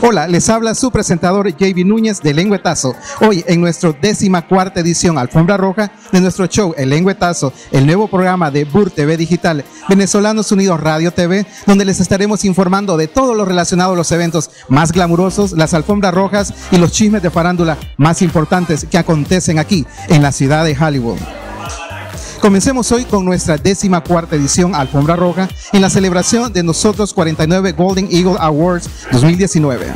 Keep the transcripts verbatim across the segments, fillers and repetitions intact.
Hola, les habla su presentador J V Núñez de Lenguetazo. Hoy en nuestra décima cuarta edición Alfombra Roja de nuestro show El Lenguetazo, el nuevo programa de VURTV Digital, Venezolanos Unidos Radio T V, donde les estaremos informando de todo lo relacionado a los eventos más glamurosos, las alfombras rojas y los chismes de farándula más importantes que acontecen aquí en la ciudad de Hollywood. Comencemos hoy con nuestra décima cuarta edición Alfombra Roja en la celebración de nosotros cuarenta y nueve Golden Eagle Awards dos mil diecinueve.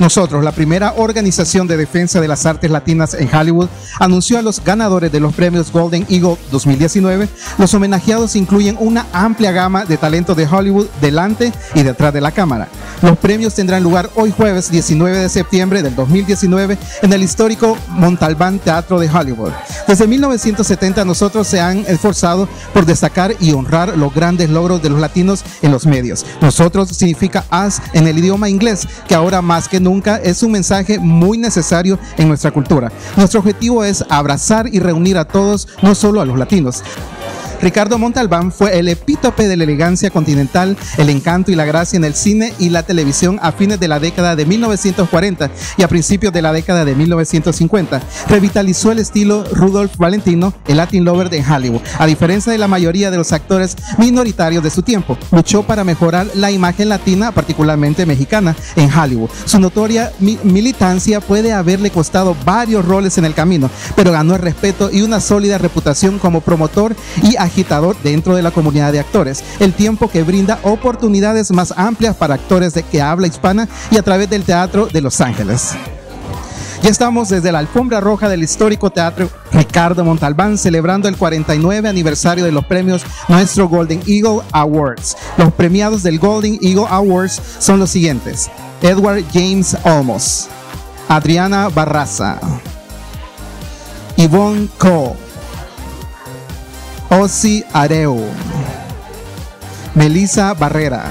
Nosotros, la primera organización de defensa de las artes latinas en Hollywood, anunció a los ganadores de los premios Golden Eagle dos mil diecinueve. Los homenajeados incluyen una amplia gama de talentos de Hollywood delante y detrás de la cámara. Los premios tendrán lugar hoy jueves diecinueve de septiembre del dos mil diecinueve en el histórico Montalbán Teatro de Hollywood. Desde mil novecientos setenta nosotros se han esforzado por destacar y honrar los grandes logros de los latinos en los medios. Nosotros significa us en el idioma inglés, que ahora más que nunca es un mensaje muy necesario en nuestra cultura. Nuestro objetivo es abrazar y reunir a todos, no solo a los latinos. Ricardo Montalbán fue el epítope de la elegancia continental, el encanto y la gracia en el cine y la televisión a fines de la década de mil novecientos cuarenta y a principios de la década de mil novecientos cincuenta. Revitalizó el estilo Rudolph Valentino, el Latin Lover de Hollywood. A diferencia de la mayoría de los actores minoritarios de su tiempo, luchó para mejorar la imagen latina, particularmente mexicana, en Hollywood. Su notoria mi militancia puede haberle costado varios roles en el camino, pero ganó el respeto y una sólida reputación como promotor y agitador dentro de la comunidad de actores, el tiempo que brinda oportunidades más amplias para actores de que habla hispana y a través del Teatro de Los Ángeles. Ya estamos desde la Alfombra Roja del histórico Teatro Ricardo Montalbán celebrando el cuarenta y nueve aniversario de los premios Nuestro Golden Eagle Awards. Los premiados del Golden Eagle Awards son los siguientes: Edward James Olmos, Adriana Barraza, Yvonne Coll, Ozzie Areu, Melissa Barrera,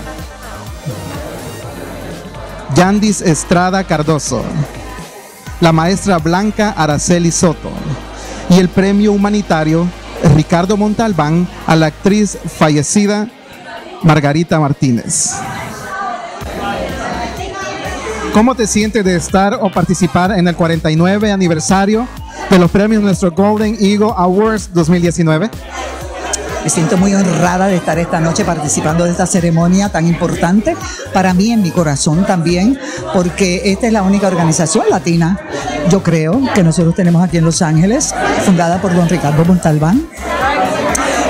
Jandiz Estrada Cardoso, la maestra Blanca Araceli Soto y el premio humanitario Ricardo Montalbán a la actriz fallecida Margarita Martínez. ¿Cómo te sientes de estar o participar en el cuarenta y nueve aniversario de los premios Nuestro Golden Eagle Awards dos mil diecinueve? Me siento muy honrada de estar esta noche participando de esta ceremonia tan importante para mí, en mi corazón también, porque esta es la única organización latina, yo creo, que nosotros tenemos aquí en Los Ángeles, fundada por don Ricardo Montalbán,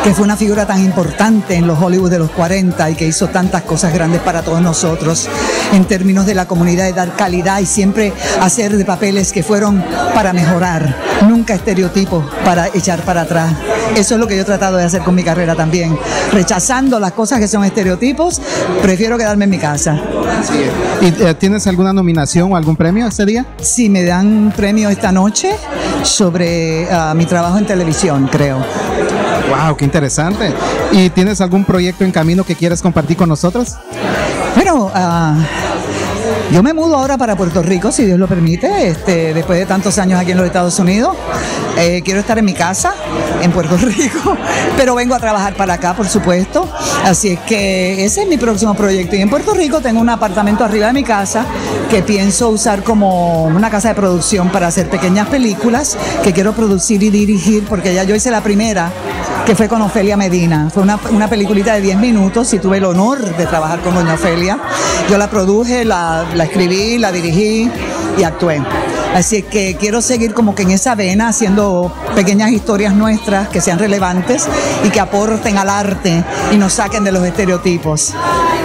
que fue una figura tan importante en los Hollywood de los cuarenta y que hizo tantas cosas grandes para todos nosotros en términos de la comunidad, de dar calidad y siempre hacer de papeles que fueron para mejorar, nunca estereotipos para echar para atrás. Eso es lo que yo he tratado de hacer con mi carrera también, rechazando las cosas que son estereotipos, prefiero quedarme en mi casa. ¿Y tienes alguna nominación o algún premio este día? Sí, me dan un premio esta noche sobre uh, mi trabajo en televisión, creo. Wow, qué interesante. ¿Y tienes algún proyecto en camino que quieras compartir con nosotros? Bueno, uh, yo me mudo ahora para Puerto Rico, si Dios lo permite, este, después de tantos años aquí en los Estados Unidos. Eh, quiero estar en mi casa, en Puerto Rico, pero vengo a trabajar para acá, por supuesto. Así es que ese es mi próximo proyecto. Y en Puerto Rico tengo un apartamento arriba de mi casa que pienso usar como una casa de producción para hacer pequeñas películas que quiero producir y dirigir, porque ya yo hice la primera, que fue con Ofelia Medina. Fue una, una peliculita de diez minutos y tuve el honor de trabajar con doña Ofelia. Yo la produje, la, la escribí, la dirigí y actué. Así que quiero seguir como que en esa vena, haciendo pequeñas historias nuestras que sean relevantes y que aporten al arte y nos saquen de los estereotipos.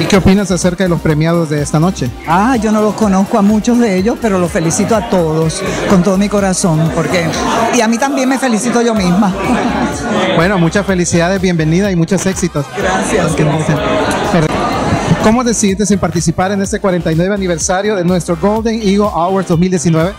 ¿Y qué opinas acerca de los premiados de esta noche? Ah, yo no los conozco a muchos de ellos, pero los felicito a todos, con todo mi corazón, porque y a mí también me felicito yo misma. Bueno, muchas felicidades, bienvenida y muchos éxitos. Gracias. Gracias. ¿Cómo decidiste en participar en este cuarenta y nueve aniversario de nuestro Golden Eagle Awards dos mil diecinueve?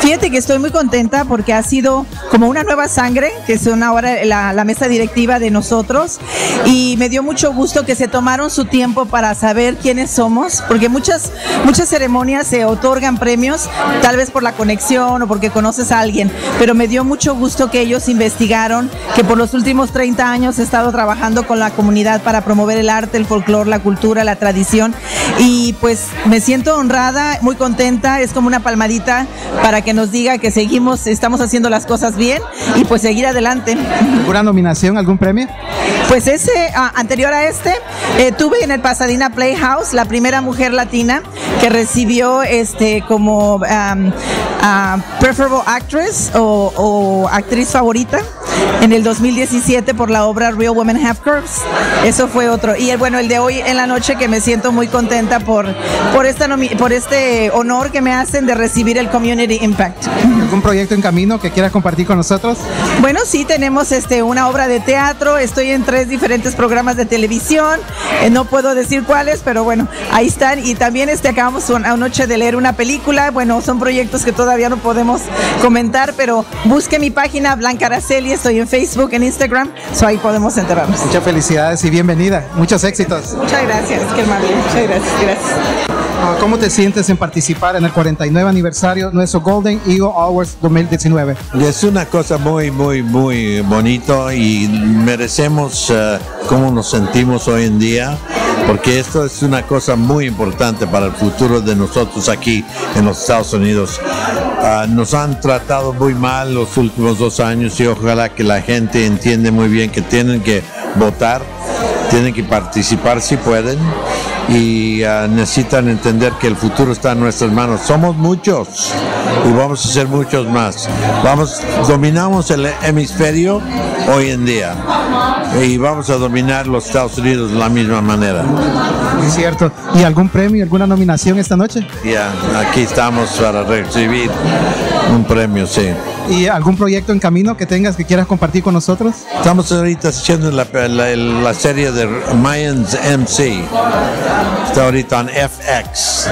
Fíjate que estoy muy contenta porque ha sido como una nueva sangre, que son ahora la, la mesa directiva de nosotros, y me dio mucho gusto que se tomaron su tiempo para saber quiénes somos, porque muchas, muchas ceremonias se otorgan premios, tal vez por la conexión o porque conoces a alguien, pero me dio mucho gusto que ellos investigaron, que por los últimos treinta años he estado trabajando con la comunidad para promover el arte, el folclore, la cultura, la la tradición. Y pues me siento honrada, muy contenta, es como una palmadita para que nos diga que seguimos, estamos haciendo las cosas bien y pues seguir adelante. ¿Alguna nominación, algún premio? Pues ese, ah, anterior a este, eh, tuve en el Pasadena Playhouse la primera mujer latina que recibió este como um, uh, Preferable Actress o, o actriz favorita en el dos mil diecisiete por la obra Real Women Have Curves. Eso fue otro. Y el, bueno, el de hoy en la noche, que me siento muy contenta por, por, esta por este honor que me hacen de recibir el Community Impact. ¿Algún proyecto en camino que quieras compartir con nosotros? Bueno, sí, tenemos este, una obra de teatro, estoy en tres diferentes programas de televisión, eh, no puedo decir cuáles, pero bueno, ahí están. Y también este, acabamos una noche de leer una película. Bueno, son proyectos que todavía no podemos comentar, pero busque mi página, Blanca Araceli, estoy en Facebook, en Instagram, so ahí podemos enterarnos. Muchas felicidades y bienvenida, muchos éxitos. Muchas gracias, qué amable, muchas gracias, gracias. ¿Cómo te sientes en participar en el cuarenta y nueve aniversario de nuestro Golden Eagle Awards dos mil diecinueve? Es una cosa muy, muy, muy bonito y merecemos uh, cómo nos sentimos hoy en día, porque esto es una cosa muy importante para el futuro de nosotros aquí en los Estados Unidos. Uh, nos han tratado muy mal los últimos dos años y ojalá que la gente entienda muy bien que tienen que votar, tienen que participar si pueden. Y uh, necesitan entender que el futuro está en nuestras manos. Somos muchos y vamos a ser muchos más. Vamos, dominamos el hemisferio hoy en día y vamos a dominar los Estados Unidos de la misma manera. Es cierto. ¿Y algún premio, alguna nominación esta noche? Ya, yeah, aquí estamos para recibir un premio, sí. ¿Y algún proyecto en camino que tengas que quieras compartir con nosotros? Estamos ahorita haciendo la, la, la serie de Mayans M C. Está ahorita en F X.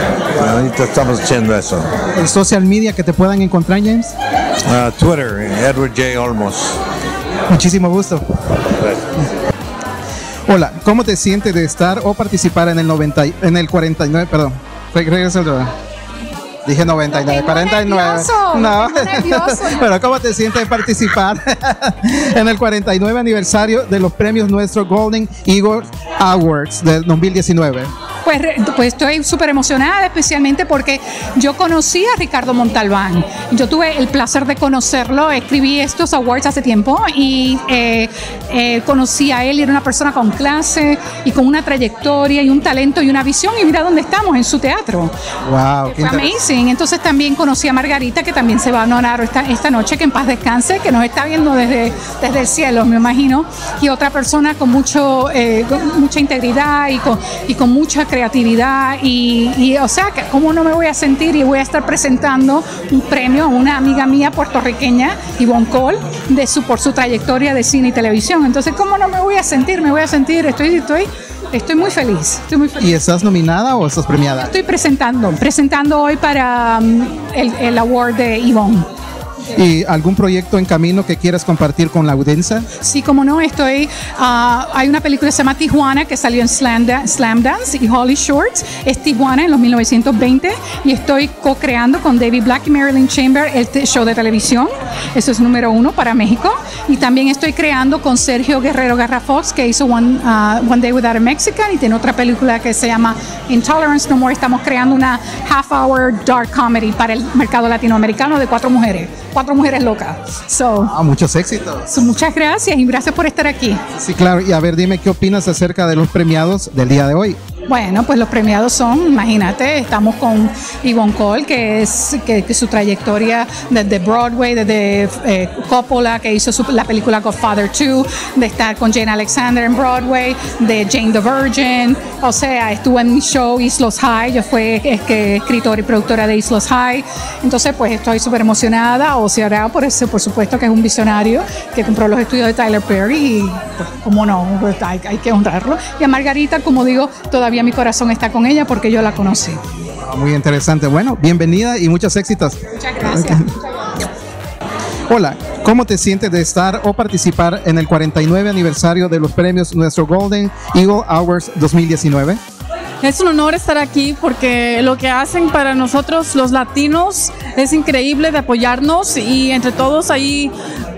Ahorita estamos haciendo eso. ¿El social media que te puedan encontrar, James? Uh, Twitter, Edward J. Olmos. Muchísimo gusto. Gracias. Hola, ¿cómo te sientes de estar o participar en el noventa, en el cuarenta y nueve? Perdón, regreso. Dije noventa y nueve, cuarenta y nueve. No, pero ¿cómo te sientes participar en el cuarenta y nueve aniversario de los premios nuestros Golden Eagle Awards del dos mil diecinueve? Pues, pues estoy súper emocionada, especialmente porque yo conocí a Ricardo Montalbán. Yo tuve el placer de conocerlo, escribí estos awards hace tiempo y eh, eh, conocí a él, y era una persona con clase y con una trayectoria y un talento y una visión, y mira dónde estamos, en su teatro. Wow, qué amazing. Entonces también conocí a Margarita, que también se va a honorar esta, esta noche, que en paz descanse, que nos está viendo desde, desde el cielo, me imagino, y otra persona con, mucho, eh, con mucha integridad y con, y con mucha creatividad y, y o sea, ¿cómo no me voy a sentir? Y voy a estar presentando un premio a una amiga mía puertorriqueña, Yvonne Coll, de su, por su trayectoria de cine y televisión. Entonces, ¿cómo no me voy a sentir? Me voy a sentir, estoy, estoy, estoy muy feliz, estoy muy feliz. ¿Y estás nominada o estás premiada? Estoy presentando, presentando hoy para um, el, el award de Yvonne. ¿Y algún proyecto en camino que quieras compartir con la audiencia? Sí, como no, estoy, uh, hay una película que se llama Tijuana, que salió en Slam, da Slam Dance y Holly Shorts. Es Tijuana en los mil novecientos veinte, y estoy co-creando con David Black y Marilyn Chamber el show de televisión. Eso es número uno para México. Y también estoy creando con Sergio Guerrero Garrafox, que hizo One, uh, One Day Without a Mexican, y tiene otra película que se llama Intolerance No More. Estamos creando una half hour dark comedy para el mercado latinoamericano de cuatro mujeres. Cuatro mujeres locas. So, ah, muchos éxitos. So, muchas gracias y gracias por estar aquí. Sí, claro. Y a ver, dime, ¿qué opinas acerca de los premiados del día de hoy? Bueno, pues los premiados son, imagínate, estamos con Yvonne Coll, que es que, que su trayectoria desde Broadway, desde eh, Coppola, que hizo su, la película Godfather dos, de estar con Jane Alexander en Broadway, de Jane the Virgin, o sea, estuvo en mi show Isla's High, yo fui es que, escritora y productora de Isla's High, entonces pues estoy súper emocionada. Ozzie Areu, por eso, por supuesto, que es un visionario, que compró los estudios de Tyler Perry y pues, como no, pues, hay, hay que honrarlo. Y a Margarita, como digo, todavía mi corazón está con ella porque yo la conocí. Muy interesante. Bueno, bienvenida y muchos éxitos. Muchas gracias. Hola, ¿cómo te sientes de estar o participar en el cuarenta y nueve aniversario de los premios nuestro Golden Eagle Awards dos mil diecinueve? Es un honor estar aquí porque lo que hacen para nosotros los latinos es increíble, de apoyarnos y entre todos ahí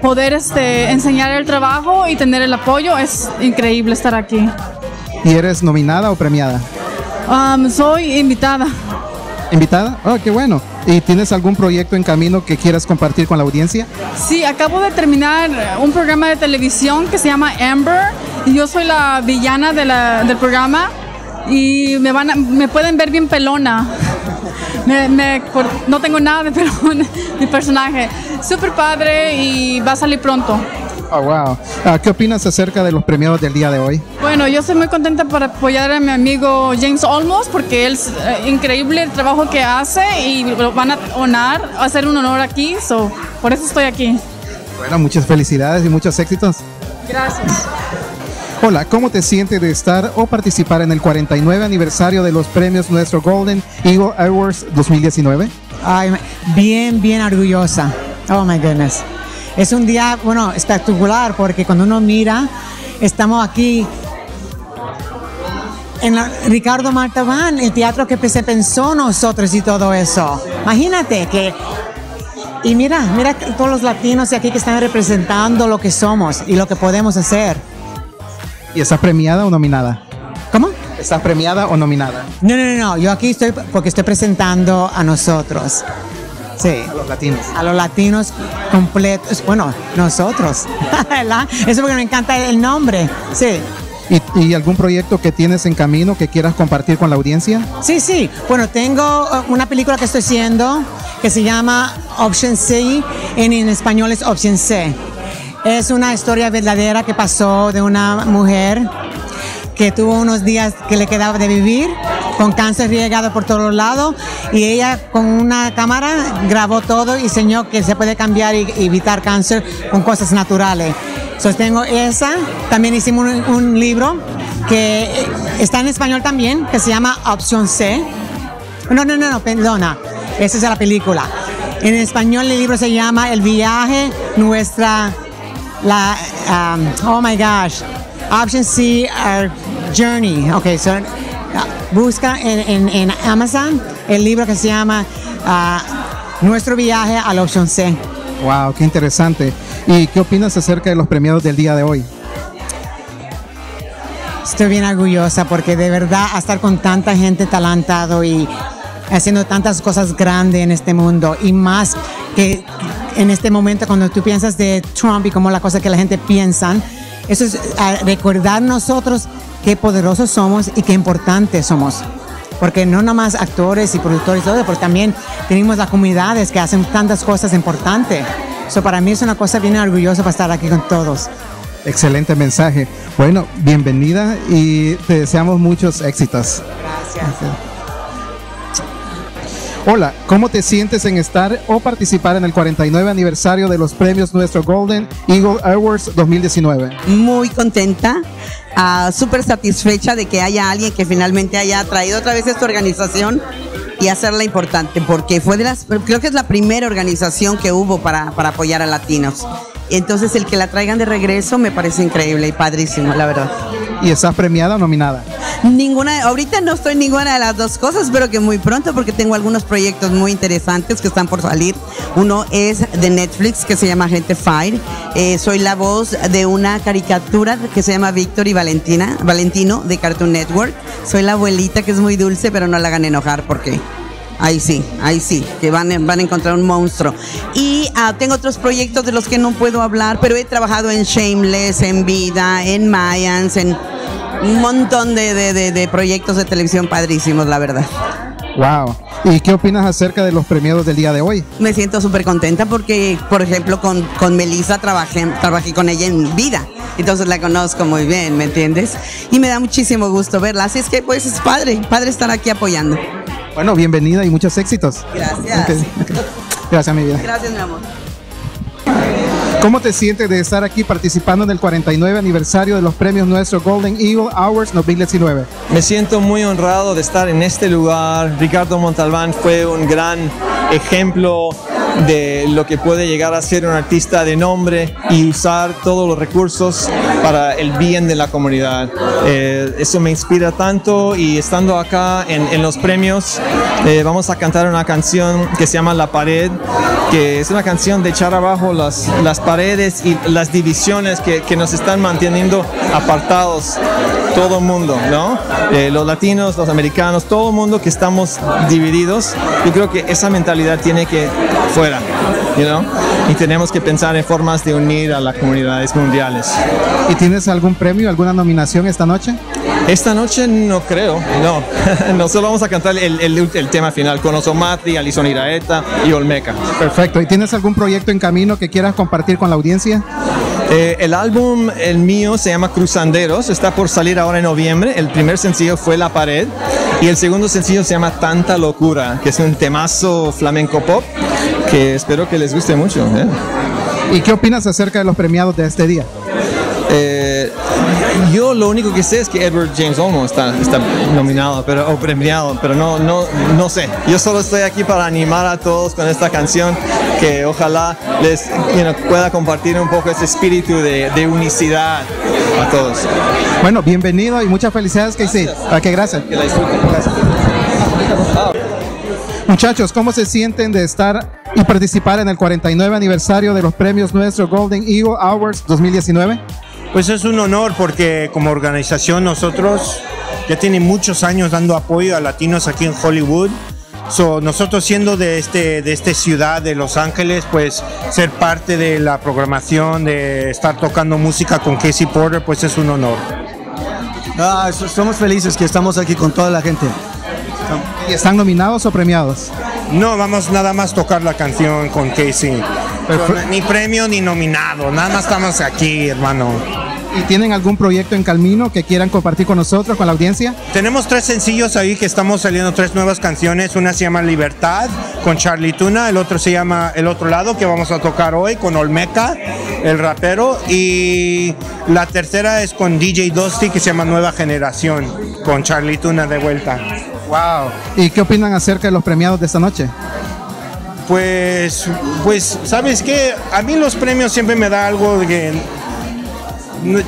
poder este, enseñar el trabajo y tener el apoyo. Es increíble estar aquí. ¿Y eres nominada o premiada? Um, soy invitada. ¿Invitada? Oh, qué bueno. ¿Y tienes algún proyecto en camino que quieras compartir con la audiencia? Sí, acabo de terminar un programa de televisión que se llama Amber. Y yo soy la villana de la, del programa. Y me, van a, me pueden ver bien pelona. Me, me, por, no tengo nada de pelón, mi personaje. Súper padre y va a salir pronto. Oh, wow. Uh, ¿Qué opinas acerca de los premiados del día de hoy? Bueno, yo estoy muy contenta por apoyar a mi amigo James Olmos porque él es eh, increíble el trabajo que hace y lo van a honrar, a hacer un honor aquí, so, por eso estoy aquí. Bueno, muchas felicidades y muchos éxitos. Gracias. Hola, ¿cómo te sientes de estar o participar en el cuarenta y nueve aniversario de los premios nuestro Golden Eagle Awards dos mil diecinueve? Ay, bien, bien orgullosa. Oh my goodness. Es un día, bueno, espectacular porque cuando uno mira, estamos aquí en la, Ricardo Montalbán, el teatro que se pensó nosotros y todo eso. Imagínate que, y mira, mira todos los latinos aquí que están representando lo que somos y lo que podemos hacer. ¿Y estás premiada o nominada? ¿Cómo? ¿Estás premiada o nominada? No, no, no, yo aquí estoy porque estoy presentando a nosotros. Sí. A los latinos. A los latinos completos. Bueno, nosotros. Eso porque me encanta el nombre. Sí. ¿Y, ¿Y algún proyecto que tienes en camino que quieras compartir con la audiencia? Sí, sí. Bueno, tengo una película que estoy haciendo que se llama Option C. En, en español es Option C. Es una historia verdadera que pasó de una mujer que tuvo unos días que le quedaba de vivir, con cáncer riegado por todos lados, y ella con una cámara grabó todo y enseñó que se puede cambiar y evitar cáncer con cosas naturales. Sostengo esa, también hicimos un, un libro que está en español también, que se llama Opción C. No, no, no, no, perdona, esa es la película. En español el libro se llama El viaje, nuestra, la, um, oh my gosh, Option C, Our Journey. Ok, so... Busca en, en, en Amazon el libro que se llama uh, Nuestro viaje a la opción C. Wow, qué interesante. ¿Y qué opinas acerca de los premiados del día de hoy? Estoy bien orgullosa porque de verdad estar con tanta gente talentada y haciendo tantas cosas grandes en este mundo y más que en este momento cuando tú piensas de Trump y como la cosa que la gente piensa, eso es uh, recordar nosotros qué poderosos somos y qué importantes somos. Porque no nomás actores y productores, pero también tenemos las comunidades que hacen tantas cosas importantes. Eso para mí es una cosa bien orgullosa para estar aquí con todos. Excelente mensaje. Bueno, bienvenida y te deseamos muchos éxitos. Gracias. Gracias. Hola, ¿cómo te sientes en estar o participar en el cuarenta y nueve aniversario de los premios nuestro Golden Eagle Awards dos mil diecinueve? Muy contenta. Uh, súper satisfecha de que haya alguien que finalmente haya traído otra vez esta organización y hacerla importante, porque fue de las, creo que es la primera organización que hubo para, para apoyar a latinos. Entonces el que la traigan de regreso me parece increíble y padrísimo, la verdad. ¿Y estás premiada o nominada? Ninguna, ahorita no estoy ninguna de las dos cosas, pero que muy pronto porque tengo algunos proyectos muy interesantes que están por salir. Uno es de Netflix que se llama Gente Fire. Eh, soy la voz de una caricatura que se llama Víctor y Valentina, Valentino de Cartoon Network. Soy la abuelita que es muy dulce, pero no la hagan enojar porque... Ahí sí, ahí sí, que van, van a encontrar un monstruo. Y uh, tengo otros proyectos de los que no puedo hablar, pero he trabajado en Shameless, en Vida, en Mayans, en un montón de, de, de, de proyectos de televisión padrísimos, la verdad. Wow. ¿Y qué opinas acerca de los premiados del día de hoy? Me siento súper contenta porque, por ejemplo, con, con Melissa trabajé, trabajé con ella en Vida. Entonces la conozco muy bien, ¿me entiendes? Y me da muchísimo gusto verla. Así es que pues es padre, padre estar aquí apoyando. Bueno, bienvenida y muchos éxitos. Gracias. Okay, okay. Gracias, mi vida. Gracias, mi amor. ¿Cómo te sientes de estar aquí participando en el cuarenta y nueve aniversario de los premios nuestro Golden Eagle Awards dos mil diecinueve? Me siento muy honrado de estar en este lugar. Ricardo Montalbán fue un gran ejemplo de lo que puede llegar a ser un artista de nombre y usar todos los recursos para el bien de la comunidad. Eh, eso me inspira tanto y estando acá en, en los premios eh, vamos a cantar una canción que se llama La Pared, que es una canción de echar abajo las, las paredes y las divisiones que, que nos están manteniendo apartados todo el mundo, ¿no? Eh, los latinos, los americanos, todo el mundo que estamos divididos, yo creo que esa mentalidad tiene que fuera, you know? Y tenemos que pensar en formas de unir a las comunidades mundiales. ¿Y tienes algún premio, alguna nominación esta noche? Esta noche no creo, no. Nosotros vamos a cantar el, el, el tema final con Ozomatli, Alison Iraeta y Olmeca. Perfecto. ¿Y tienes algún proyecto en camino que quieras compartir con la audiencia? Eh, el álbum, el mío, se llama Cruzanderos, está por salir ahora en noviembre. El primer sencillo fue La Pared y el segundo sencillo se llama Tanta Locura, que es un temazo flamenco pop que espero que les guste mucho. ¿eh? ¿Y qué opinas acerca de los premiados de este día? Eh, yo lo único que sé es que Edward James Olmos está, está nominado pero, o premiado, pero no, no, no sé. Yo solo estoy aquí para animar a todos con esta canción, que ojalá les you know, pueda compartir un poco ese espíritu de, de unicidad a todos. Bueno, bienvenido y muchas felicidades, Casey. Para que gracias. Que la disfruten. Gracias. Oh. Muchachos, ¿cómo se sienten de estar y participar en el cuarenta y nueve aniversario de los premios nuestros Golden Eagle Awards dos mil diecinueve? Pues es un honor, porque como organización nosotros ya tienen muchos años dando apoyo a latinos aquí en Hollywood. So, nosotros siendo de este de esta ciudad de Los Ángeles, pues ser parte de la programación, de estar tocando música con Casey Porter, pues es un honor. Ah, somos felices que estamos aquí con toda la gente. ¿Están nominados o premiados? No, vamos nada más tocar la canción con Casey. Pero, ni premio ni nominado, nada más estamos aquí, hermano. ¿Y tienen algún proyecto en camino que quieran compartir con nosotros, con la audiencia? Tenemos tres sencillos ahí que estamos saliendo, tres nuevas canciones. Una se llama Libertad con Charlie Tuna, el otro se llama El Otro Lado, que vamos a tocar hoy con Olmeca, el rapero, y la tercera es con D J Dusty, que se llama Nueva Generación, con Charlie Tuna de vuelta. Wow. ¿Y qué opinan acerca de los premiados de esta noche? Pues, pues, ¿sabes qué? A mí los premios siempre me da algo de que...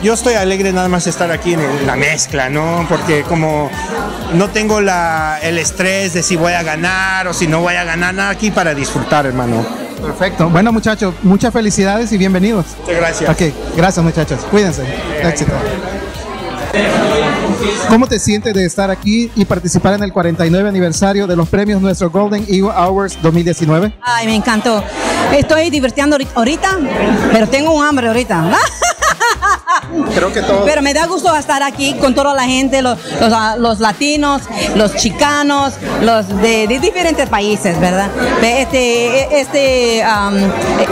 Yo estoy alegre nada más estar aquí en la mezcla, ¿no? Porque como no tengo la, el estrés de si voy a ganar o si no voy a ganar, nada, aquí para disfrutar, hermano. Perfecto. Bueno, muchachos, muchas felicidades y bienvenidos. Muchas gracias. Ok, gracias, muchachos. Cuídense. Éxito. ¿Cómo te sientes de estar aquí y participar en el cuarenta y nueve aniversario de los premios nuestro Golden Eagle Awards dos mil diecinueve? Ay, me encantó. Estoy divirtiendo ahorita, pero tengo un hambre ahorita. Creo que todo. Pero me da gusto estar aquí con toda la gente, los, los, los latinos, los chicanos, los de, de diferentes países, ¿verdad? Este, este um,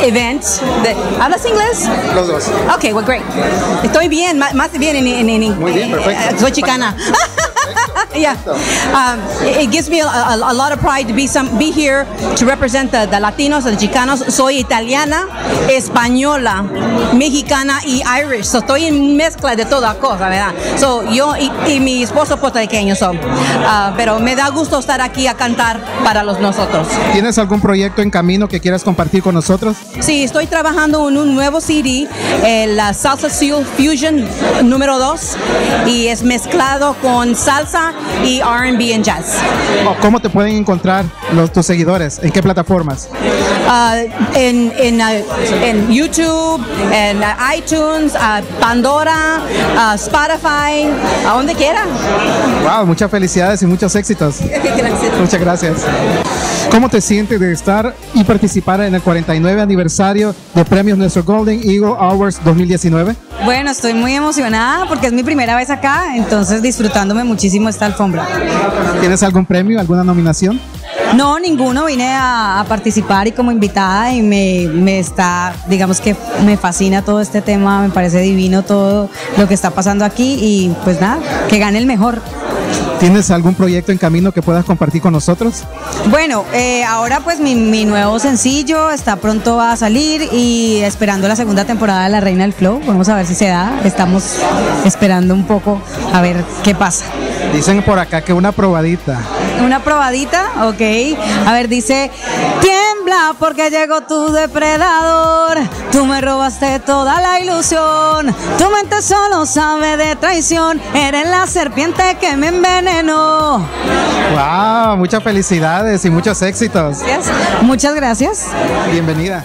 event. De, ¿hablas inglés? Los dos. Ok, well, great. Estoy bien, más bien en inglés. Muy bien, perfecto. Soy chicana. Yeah, um, it, it gives me a, a, a lot of pride to be some be here to represent the, the Latinos, the Chicanos. Soy italiana, española, mexicana y Irish. So estoy en mezcla de toda cosa, ¿verdad? So yo y, y mi esposo puertorriqueño son. Uh, pero me da gusto estar aquí a cantar para los nosotros. ¿Tienes algún proyecto en camino que quieras compartir con nosotros? Sí, estoy trabajando en un nuevo C D, el uh, Salsa Soul Fusion número dos, y es mezclado con salsa y R and B en jazz. ¿Cómo te pueden encontrar los, tus seguidores? ¿En qué plataformas? Uh, en, en, uh, en YouTube, en uh, iTunes, uh, Pandora, uh, Spotify, a donde quiera. Wow, muchas felicidades y muchos éxitos. Gracias. Muchas gracias. ¿Cómo te sientes de estar y participar en el cuarenta y nueve aniversario de premios nuestro Golden Eagle Awards dos mil diecinueve? Bueno, estoy muy emocionada porque es mi primera vez acá, entonces disfrutándome muchísimo esta alfombra. ¿Tienes algún premio, alguna nominación? No, ninguno. Vine a, a participar y como invitada y me, me está, digamos que me fascina todo este tema, me parece divino todo lo que está pasando aquí y pues nada, que gane el mejor. ¿Tienes algún proyecto en camino que puedas compartir con nosotros? Bueno, eh, ahora pues mi, mi nuevo sencillo está pronto a salir y esperando la segunda temporada de La Reina del Flow. Vamos a ver si se da. Estamos esperando un poco a ver qué pasa. Dicen por acá que una probadita. Una probadita, ok. A ver, dice, tiembla porque llegó tu depredador. Tú me robaste toda la ilusión. Tu mente solo sabe de traición. Eres la serpiente que me envenenó. Wow, muchas felicidades y muchos éxitos. Gracias. Muchas gracias. Bienvenida.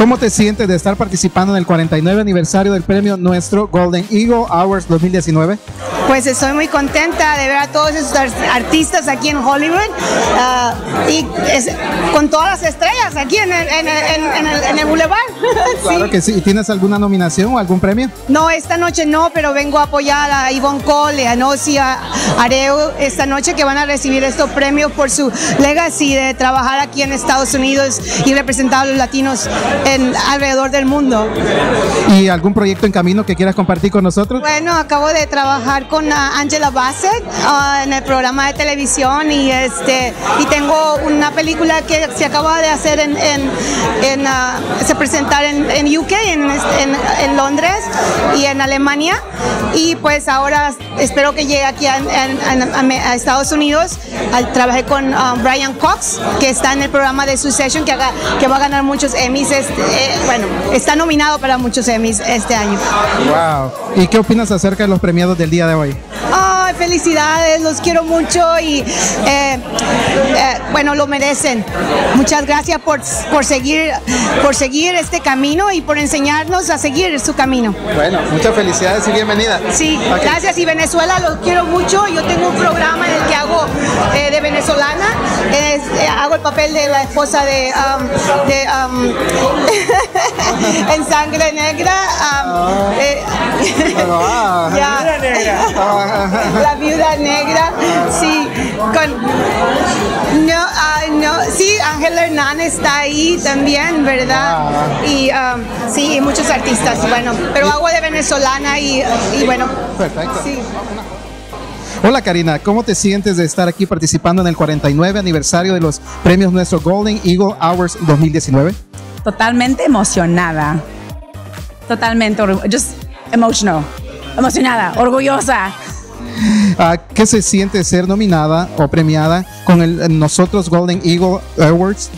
¿Cómo te sientes de estar participando en el cuarenta y nueve aniversario del premio nuestro Golden Eagle Awards dos mil diecinueve? Pues estoy muy contenta de ver a todos esos artistas aquí en Hollywood uh, y es, con todas las estrellas aquí en el, en el, en, en el, en el Boulevard. Claro sí. que sí. ¿Tienes alguna nominación o algún premio? No, esta noche no, pero vengo a apoyar a Yvonne Coll, a Ozzie Areu esta noche, que van a recibir estos premios por su legacy de trabajar aquí en Estados Unidos y representar a los latinos en, alrededor del mundo. ¿Y algún proyecto en camino que quieras compartir con nosotros? Bueno, acabo de trabajar con Angela Bassett uh, en el programa de televisión y este y tengo una película que se acaba de hacer en, en, en uh, se presentar en, en U K, en, en, en Londres y en Alemania, y pues ahora espero que llegue aquí a, a, a, a Estados Unidos. Trabajé con um, Brian Cox, que está en el programa de Succession, que, haga, que va a ganar muchos Emmys, este, eh, bueno, está nominado para muchos Emmys este año. Wow. ¿Y qué opinas acerca de los premiados del día de hoy? Ay, felicidades, los quiero mucho y eh, eh, bueno, lo merecen. Muchas gracias por, por, seguir, por seguir este camino y por enseñarnos a seguir su camino. Bueno, muchas felicidades y bienvenida. Sí, okay. Gracias, y Venezuela los quiero mucho. Yo tengo un programa en el que hago eh, de venezolana, eh, eh, hago el papel de la esposa de, um, de um, en Sangre Negra. Um, eh, yeah. La viuda negra, sí, con, no, uh, no, sí, Ángel Hernán está ahí también, ¿verdad? Y um, sí, y muchos artistas, bueno, pero hago de venezolana y, y bueno. Perfecto. Sí. Hola Karina, ¿cómo te sientes de estar aquí participando en el cuarenta y nueve aniversario de los premios nuestro Golden Eagle Awards dos mil diecinueve? Totalmente emocionada, totalmente, just emotional. Emocionada, orgullosa. Ah, ¿qué se siente ser nominada o premiada con el nosotros Golden Eagle Awards?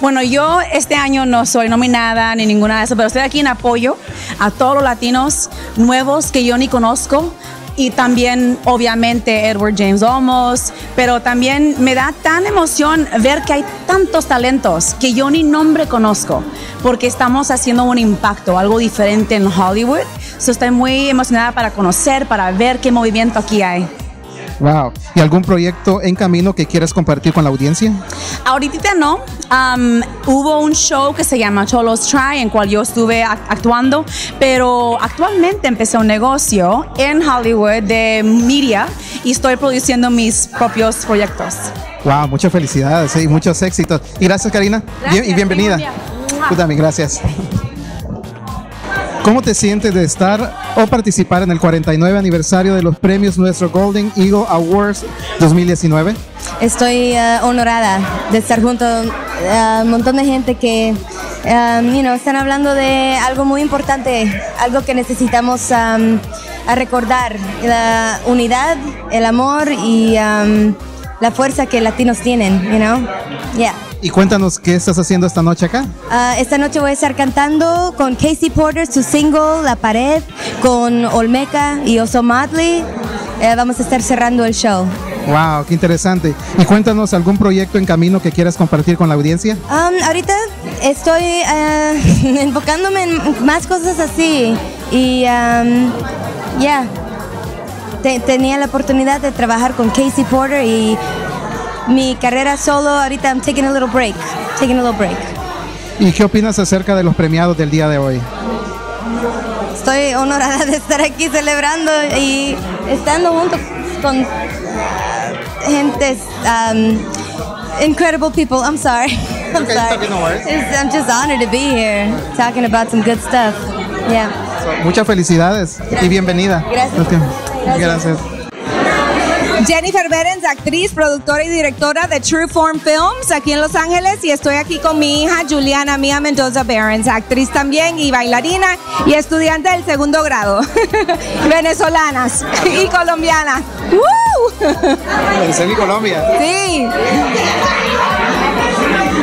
Bueno, yo este año no soy nominada ni ninguna de esas, pero estoy aquí en apoyo a todos los latinos nuevos que yo ni conozco, y también obviamente Edward James Olmos, pero también me da tan emoción ver que hay tantos talentos que yo ni nombre conozco, porque estamos haciendo un impacto, algo diferente en Hollywood. So, estoy muy emocionada para conocer, para ver qué movimiento aquí hay. Wow. ¿Y algún proyecto en camino que quieras compartir con la audiencia? Ahorita no. Um, hubo un show que se llama Cholos Try, en cual yo estuve actuando, pero actualmente empecé un negocio en Hollywood de media y estoy produciendo mis propios proyectos. Wow, muchas felicidades y muchos éxitos. Y gracias, Karina. Gracias, Bien, y bienvenida. Tú también, gracias. ¿Cómo te sientes de estar o participar en el cuarenta y nueve aniversario de los premios nuestro Golden Eagle Awards dos mil diecinueve? Estoy uh, honorada de estar junto a un montón de gente que um, you know, están hablando de algo muy importante, algo que necesitamos um, a recordar, la unidad, el amor y um, la fuerza que latinos tienen, you know? Yeah. Y cuéntanos, ¿qué estás haciendo esta noche acá? Uh, esta noche voy a estar cantando con Casey Porter, su single La Pared, con Olmeca y Ozomatli. Uh, vamos a estar cerrando el show. Wow, qué interesante. Y cuéntanos, ¿algún proyecto en camino que quieras compartir con la audiencia? Um, ahorita estoy uh, enfocándome en más cosas así. Y um, ya, yeah. Te- tenía la oportunidad de trabajar con Casey Porter y... mi carrera solo, ahorita I'm taking a little break, taking a little break. ¿Y qué opinas acerca de los premiados del día de hoy? Estoy honorada de estar aquí celebrando y estando junto con gente, um, incredible people, I'm sorry. I'm okay, sorry. It's, I'm just honored to be here, talking about some good stuff. Yeah. So, muchas felicidades. Gracias. Y bienvenida. Gracias. Gracias. Gracias. Jennifer Berens, actriz, productora y directora de True Form Films aquí en Los Ángeles, y estoy aquí con mi hija Juliana Mia Mendoza Berens, actriz también y bailarina y estudiante del segundo grado. Venezolanas y colombianas. ¡Woo! En Colombia. Sí.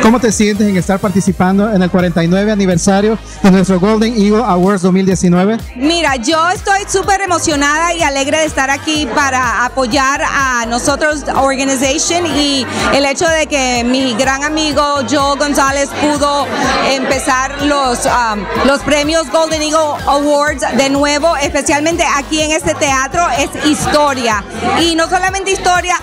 ¿Cómo te sientes en estar participando en el cuarenta y nueve aniversario de nuestro Golden Eagle Awards dos mil diecinueve? Mira, yo estoy súper emocionada y alegre de estar aquí para apoyar a nosotros, Organization, y el hecho de que mi gran amigo Joe González pudo empezar los, um, los premios Golden Eagle Awards de nuevo, especialmente aquí en este teatro. Es historia, y no solamente historia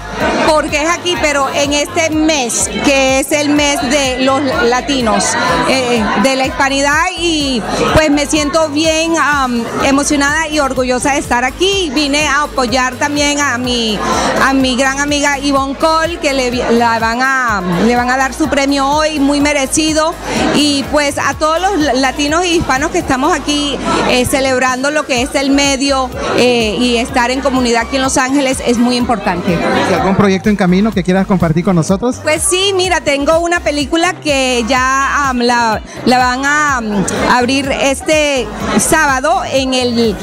porque es aquí, pero en este mes que es el mes de los latinos, eh, de la hispanidad, y pues me siento bien um, emocionada y orgullosa de estar aquí. Vine a apoyar también a mi, a mi gran amiga Yvonne Coll, que le, la van a, le van a dar su premio hoy, muy merecido, y pues a todos los latinos y hispanos que estamos aquí eh, celebrando lo que es el medio eh, y estar en comunidad aquí en Los Ángeles es muy importante. ¿Algún proyecto en camino que quieras compartir con nosotros? Pues sí, mira, tengo una película que ya um, la, la van a um, abrir este sábado en el,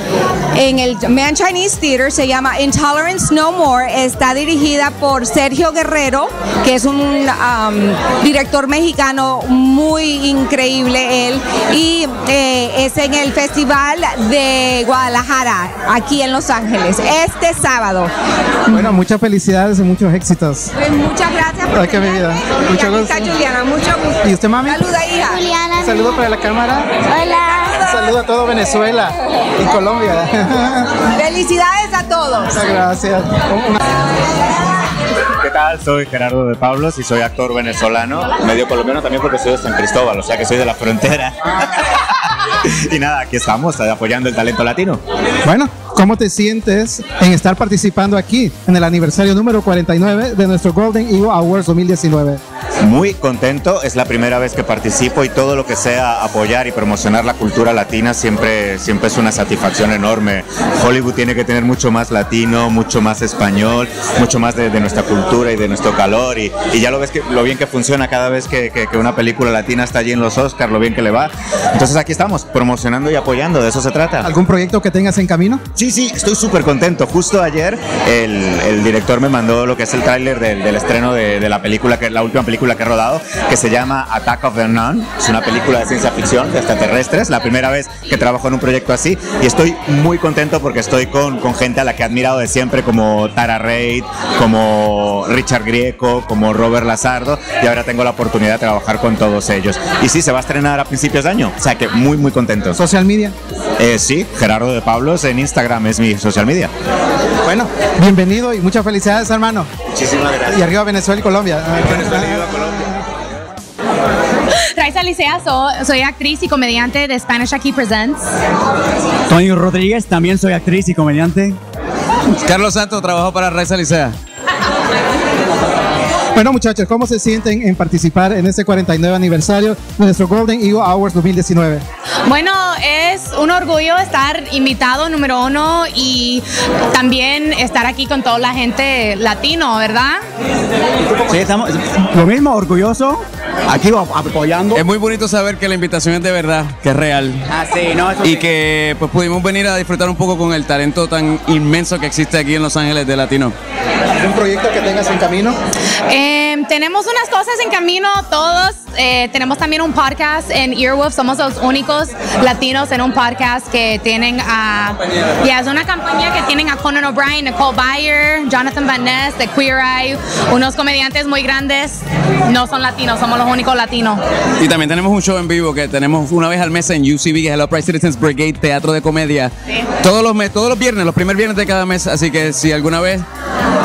en el Man Chinese Theater, se llama Intolerance No More, está dirigida por Sergio Guerrero, que es un um, director mexicano muy increíble él, y eh, es en el Festival de Guadalajara, aquí en Los Ángeles, este sábado. Bueno, muchas felicidades y muchos éxitos. Pues muchas gracias por Ay, vida. Y mucho gusto. Está Juliana, mucho gusto. ¿Y usted, mami? Saluda, hija. Juliana. Saludo para la cámara. Hola. Saludo a todo Venezuela y Colombia. Felicidades a todos. Muchas gracias. ¿Qué tal? Soy Gerardo de Pablos y soy actor venezolano, medio colombiano también porque soy de San Cristóbal, o sea que soy de la frontera. Y nada, aquí estamos apoyando el talento latino. Bueno, ¿cómo te sientes en estar participando aquí en el aniversario número cuarenta y nueve de nuestro Golden Eagle Awards dos mil diecinueve? Muy contento, es la primera vez que participo y todo lo que sea apoyar y promocionar la cultura latina siempre, siempre es una satisfacción enorme. Hollywood tiene que tener mucho más latino, mucho más español, mucho más de, de nuestra cultura y de nuestro calor, y, y ya lo ves que, lo bien que funciona cada vez que, que, que una película latina está allí en los Oscars, lo bien que le va. Entonces aquí estamos, promocionando y apoyando, de eso se trata. ¿Algún proyecto que tengas en camino? Sí, sí, estoy súper contento. Justo ayer el, el director me mandó lo que es el tráiler del, del estreno de, de la película, que es la última película que he rodado, que se llama Attack of the Nun. Es una película de ciencia ficción de extraterrestres, la primera vez que trabajo en un proyecto así, y estoy muy contento porque estoy con, con gente a la que he admirado de siempre, como Tara Reid, como Richard Grieco, como Robert Lazardo, y ahora tengo la oportunidad de trabajar con todos ellos. Y sí, se va a estrenar a principios de año, o sea que muy muy contento. ¿Social media? Eh, sí, Gerardo de Pablos en Instagram es mi social media. Bueno, bienvenido y muchas felicidades, hermano. Muchísimas gracias. Y arriba Venezuela y Colombia. Raiza Licea, soy actriz y comediante de Spanish Aquí Presents. Toño Rodríguez, también soy actriz y comediante. Carlos Santos, trabajo para Raiza Licea. Bueno, muchachos, ¿cómo se sienten en participar en este cuarenta y nueve aniversario de nuestro Golden Eagle Awards dos mil diecinueve? Bueno, es un orgullo estar invitado número uno y también estar aquí con toda la gente latino, ¿verdad? Sí, estamos lo mismo, orgulloso, aquí apoyando. Es muy bonito saber que la invitación es de verdad, que es real. Ah, sí, no, eso y sí. Que pues pudimos venir a disfrutar un poco con el talento tan inmenso que existe aquí en Los Ángeles de latino. ¿Un proyecto que tengas en camino? Eh, tenemos unas cosas en camino todos, eh, tenemos también un podcast en Earwolf, somos los únicos latinos en un podcast que tienen a... Ya, yeah, es una campaña que tienen a Conan O'Brien, Nicole Byer, Jonathan Van Ness, de Queer Eye, unos comediantes muy grandes, no son latinos, somos los únicos latinos. Y también tenemos un show en vivo que tenemos una vez al mes en U C B, que es el Upright Citizens Brigade, teatro de comedia. Sí. Todos los mes, todos los viernes, los primeros viernes de cada mes, así que si alguna vez...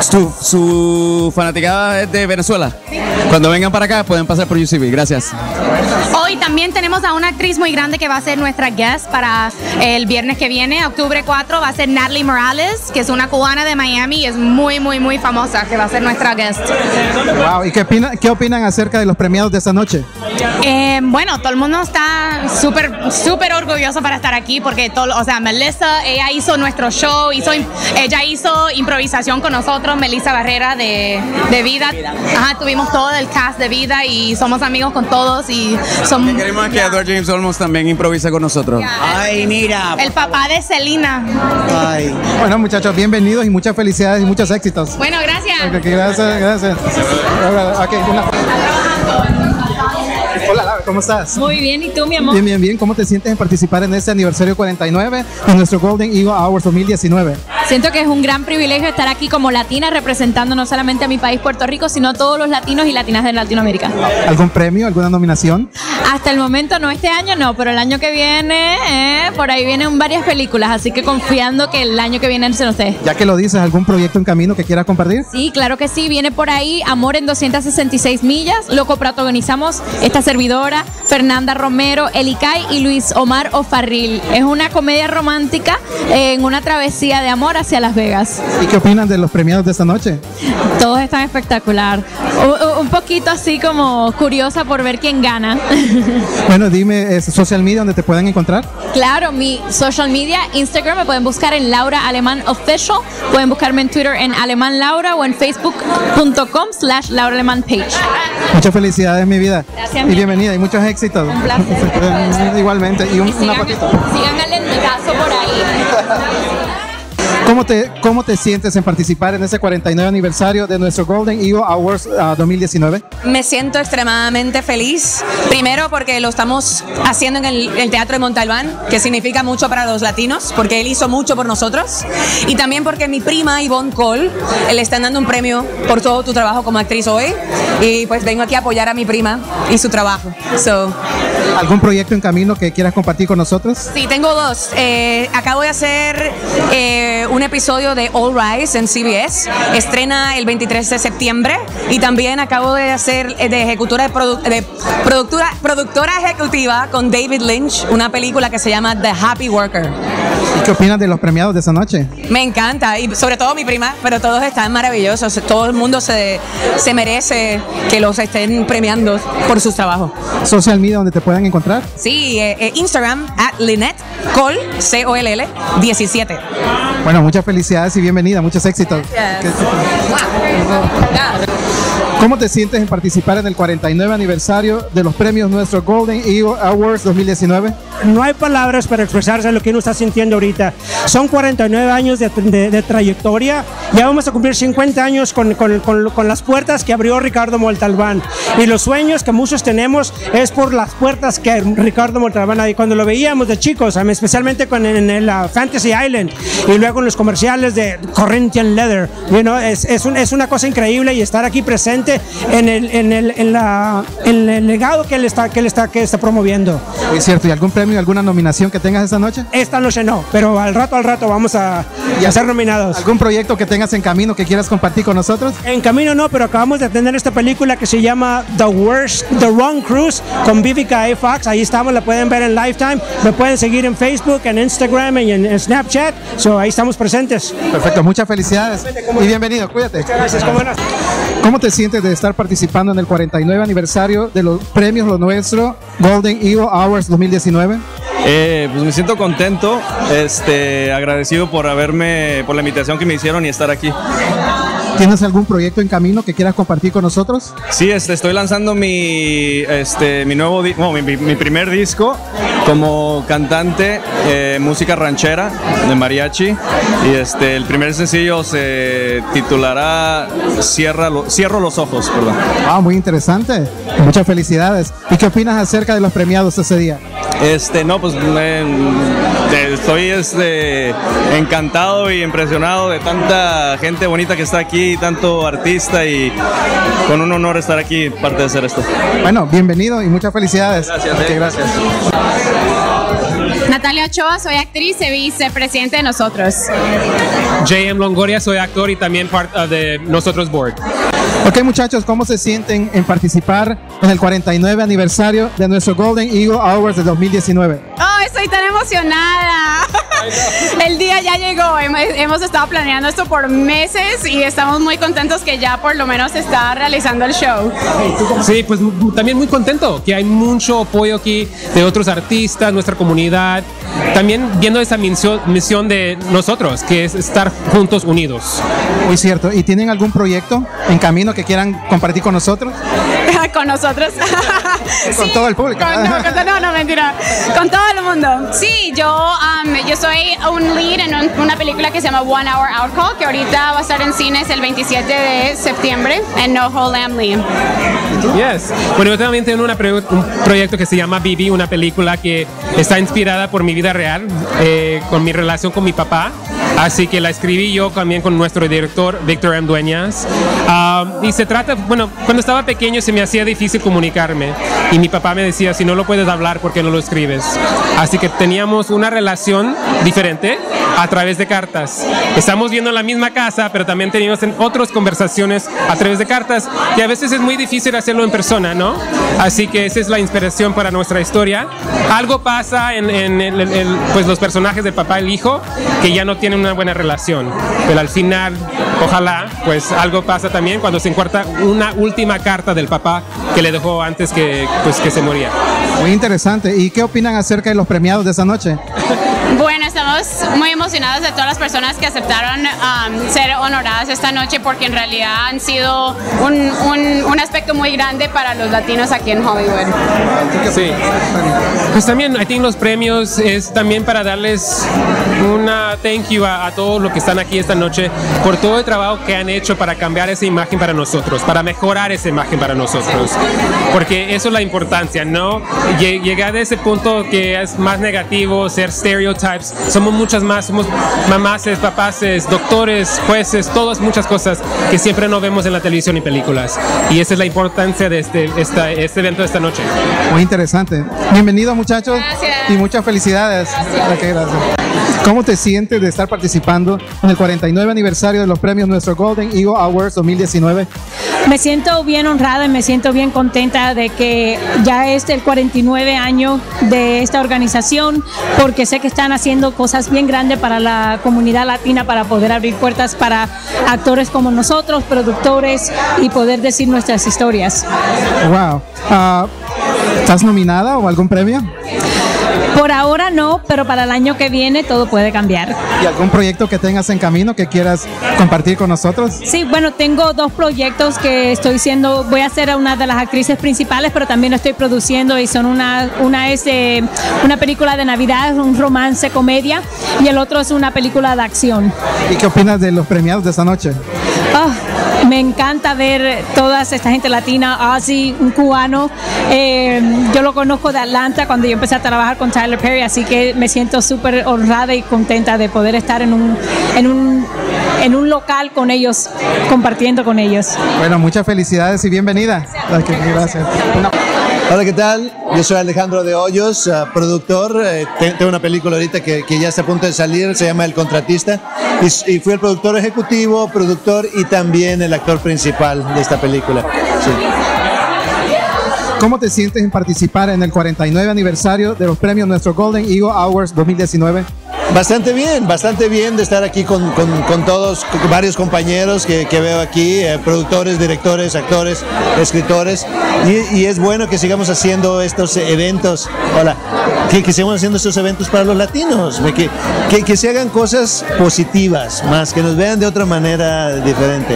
Su, su fanaticada es de Venezuela. Sí. Cuando vengan para acá pueden pasar por U C B. Gracias. Hoy también tenemos a una actriz muy grande que va a ser nuestra guest para el viernes que viene, octubre cuatro, va a ser Natalie Morales, que es una cubana de Miami y es muy, muy, muy famosa, que va a ser nuestra guest. Wow. ¿Y qué, opina, qué opinan acerca de los premiados de esta noche? Eh, bueno, todo el mundo está súper, súper orgulloso para estar aquí porque, todo, o sea, Melissa, ella hizo nuestro show, hizo, ella hizo improvisación con nosotros. Melissa Barrera de, de Vida. Ajá, tuvimos todo el cast de Vida y somos amigos con todos. Y somos, que queremos que Edward James Olmos también improvise con nosotros. Yeah, Ay, el, mira. El papá de Selena. Ay. Bueno, muchachos, bienvenidos y muchas felicidades y muchos éxitos. Bueno, gracias. Okay, gracias, gracias. Okay, una... Hola, ¿cómo estás? Muy bien, ¿y tú, mi amor? Bien, bien, bien. ¿Cómo te sientes en participar en este aniversario cuarenta y nueve de nuestro Golden Eagle Awards dos mil diecinueve? Siento que es un gran privilegio estar aquí como latina, representando no solamente a mi país, Puerto Rico, sino a todos los latinos y latinas de Latinoamérica. ¿Algún premio, alguna nominación? Hasta el momento no, este año no, pero el año que viene, eh, por ahí vienen varias películas, así que confiando que el año que viene se nos dé. Ya que lo dices, ¿algún proyecto en camino que quieras compartir? Sí, claro que sí, viene por ahí Amor en doscientas sesenta y seis millas, lo coprotagonizamos esta servidora, Fernanda Romero, Elikay y Luis Omar Ofarril. Es una comedia romántica en una travesía de amor hacia Las Vegas. ¿Y qué opinan de los premiados de esta noche? Todos están espectacular, un, un poquito así como curiosa por ver quién gana. Bueno, dime, ¿es social media donde te pueden encontrar? Claro, mi social media, Instagram, me pueden buscar en Laura Alemán Official, pueden buscarme en Twitter en Alemán Laura o en facebook.com slash Laura Alemán Page. Muchas felicidades, mi vida. Gracias, y bienvenida y muchos éxitos. Un placer. Igualmente. Y, un, y sigan, una patita. Sigan el lenguetazo por ahí. ¿Cómo te, ¿Cómo te sientes en participar en ese cuarenta y nueve aniversario de nuestro Golden Eagle Awards uh, dos mil diecinueve? Me siento extremadamente feliz, primero porque lo estamos haciendo en el, el Teatro de Montalbán, que significa mucho para los latinos, porque él hizo mucho por nosotros, y también porque mi prima Yvonne Coll le están dando un premio por todo tu trabajo como actriz hoy, y pues vengo aquí a apoyar a mi prima y su trabajo. So, ¿algún proyecto en camino que quieras compartir con nosotros? Sí, tengo dos. Eh, acabo de hacer eh, un episodio de All Rise en C B S, estrena el veintitrés de septiembre, y también acabo de hacer de ejecutora de, produ de productora, productora ejecutiva con David Lynch, una película que se llama The Happy Worker. ¿Y qué opinas de los premiados de esa noche? Me encanta, y sobre todo mi prima, pero todos están maravillosos, todo el mundo se, se merece que los estén premiando por sus trabajos. ¿Social media donde te pueden encontrar? Sí, eh, eh, Instagram, at Lynette Coll, C O L L, diecisiete. Bueno, muchas felicidades y bienvenida, muchos éxitos. Gracias. ¿Cómo te sientes en participar en el cuarenta y nueve aniversario de los premios nuestro Golden Eagle Awards dos mil diecinueve? No hay palabras para expresarse lo que uno está sintiendo ahorita. Son cuarenta y nueve años de, de, de trayectoria. Ya vamos a cumplir cincuenta años con, con, con, con las puertas que abrió Ricardo Montalbán. Y los sueños que muchos tenemos es por las puertas que Ricardo Montalbán abrió. Cuando lo veíamos de chicos, especialmente con, en, en la Fantasy Island y luego en los comerciales de Corinthian Leather, you know, es, es, un, es una cosa increíble, y estar aquí presente en el, en el, en la, en el legado que él está, que él está, que está promoviendo. Es cierto. ¿Y algún premio, alguna nominación que tengas esta noche? Esta noche no, pero al rato, al rato vamos a, a ser nominados. ¿Algún proyecto que tengas en camino que quieras compartir con nosotros? En camino no, pero acabamos de tener esta película que se llama The Worst, The Wrong Cruise, con Vivica A. Fox. Ahí estamos, la pueden ver en Lifetime, me pueden seguir en Facebook, en Instagram y en, en Snapchat. So, ahí estamos presentes. Perfecto, muchas felicidades y bienvenido, cuídate. Muchas gracias. ¿Cómo, ¿Cómo te sientes de estar participando en el cuarenta y nueve aniversario de los premios Lo Nuestro Golden Eagle Awards dos mil diecinueve? Eh, pues me siento contento, este, agradecido por haberme, por la invitación que me hicieron y estar aquí. ¿Tienes algún proyecto en camino que quieras compartir con nosotros? Sí, este, estoy lanzando mi, este, mi nuevo, no, mi, mi, mi primer disco como cantante, eh, música ranchera de mariachi, y este, el primer sencillo se titulará Cierra lo, Cierro los Ojos, perdón. Ah, muy interesante. Muchas felicidades. ¿Y qué opinas acerca de los premiados ese día? Este, no, pues me, estoy este, encantado y impresionado de tanta gente bonita que está aquí, tanto artista, y con un honor estar aquí, parte de hacer esto. Bueno, bienvenido y muchas felicidades. Gracias, okay, eh, gracias. Natalia Ochoa, soy actriz y vicepresidente de Nosotros. J M Longoria, soy actor y también parte de Nosotros Board. Ok, muchachos, ¿cómo se sienten en participar en el cuarenta y nueve aniversario de nuestro Golden Eagle Awards de dos mil diecinueve? ¡Oh, estoy tan emocionada! El día ya llegó, hemos estado planeando esto por meses y estamos muy contentos que ya por lo menos se está realizando el show. Sí, pues también muy contento que hay mucho apoyo aquí de otros artistas, nuestra comunidad, también viendo esa misión, misión de nosotros, que es estar juntos, unidos. Muy cierto. ¿Y tienen algún proyecto en camino que quieran compartir con nosotros? Con nosotros. Con sí, todo el público. Con, no, con, no, no, mentira. Con todo el mundo. Sí, yo, um, yo soy un lead en un, una película que se llama One Hour Out Call, que ahorita va a estar en cines el veintisiete de septiembre en NoHo Lamley. Yes. Bueno, yo también tengo una pro un proyecto que se llama Vivi, una película que está inspirada por mi vida real, eh, con mi relación con mi papá. Así que la escribí yo también con nuestro director, Víctor M. Dueñas. Um, y se trata, bueno, cuando estaba pequeño se me hacía difícil comunicarme. Y mi papá me decía, si no lo puedes hablar, ¿por qué no lo escribes? Así que teníamos una relación diferente a través de cartas. Estamos viendo la misma casa, pero también teníamos en otras conversaciones a través de cartas. Y a veces es muy difícil hacerlo en persona, ¿no? Así que esa es la inspiración para nuestra historia. Algo pasa en, en, en, en pues, los personajes del papá y el hijo, que ya no tienen una buena relación. Pero al final, ojalá, pues algo pasa también cuando se encuentra una última carta del papá que le dejó antes que, pues, que se moría. Muy interesante. ¿Y qué opinan acerca de los premiados de esa noche? Bueno, estamos muy emocionados de todas las personas que aceptaron um, ser honoradas esta noche, porque en realidad han sido un, un, un aspecto muy grande para los latinos aquí en Hollywood. Sí. Pues también, I think los premios es también para darles una thank you a, a todos los que están aquí esta noche por todo el trabajo que han hecho para cambiar esa imagen para nosotros, para mejorar esa imagen para nosotros. Porque eso es la importancia, ¿no? Llegar a ese punto que es más negativo, ser stereo types, somos muchas más, somos mamás, papás, doctores, jueces, todas muchas cosas que siempre no vemos en la televisión y películas, y esa es la importancia de este, esta, este evento de esta noche. Muy interesante. Bienvenidos, muchachos. Gracias. Y muchas felicidades. Gracias. Okay, gracias. ¿Cómo te sientes de estar participando en el cuarenta y nueve aniversario de los premios nuestro Golden Eagle Awards dos mil diecinueve? Me siento bien honrada y me siento bien contenta de que ya es el cuarenta y nueve año de esta organización, porque sé que están haciendo cosas bien grandes para la comunidad latina, para poder abrir puertas para actores como nosotros, productores, y poder decir nuestras historias. Wow. Uh, ¿Estás nominada o algún premio? Por ahora no, pero para el año que viene todo puede cambiar. ¿Y algún proyecto que tengas en camino que quieras compartir con nosotros? Sí, bueno, tengo dos proyectos que estoy siendo, voy a ser una de las actrices principales, pero también lo estoy produciendo, y son una, una es eh, una película de Navidad, un romance, comedia, y el otro es una película de acción. ¿Y qué opinas de los premiados de esta noche? Oh, me encanta ver toda esta gente latina, Ozzie, un cubano, eh, yo lo conozco de Atlanta cuando yo empecé a trabajar con Tyler Perry, así que me siento súper honrada y contenta de poder estar en un, en un, en un local con ellos, compartiendo con ellos. Bueno, muchas felicidades y bienvenida. Gracias. Gracias. Hola, ¿qué tal? Yo soy Alejandro de Hoyos, uh, productor. Eh, tengo una película ahorita que, que ya está a punto de salir, se llama El Contratista. Y, y fui el productor ejecutivo, productor y también el actor principal de esta película. Sí. ¿Cómo te sientes en participar en el cuarenta y nueve aniversario de los premios nuestro Golden Eagle Awards dos mil diecinueve? Bastante bien, bastante bien de estar aquí con, con, con todos, con varios compañeros que, que veo aquí, eh, productores, directores, actores, escritores, y, y es bueno que sigamos haciendo estos eventos, hola, que, que sigamos haciendo estos eventos para los latinos, que, que, que se hagan cosas positivas, más que nos vean de otra manera diferente,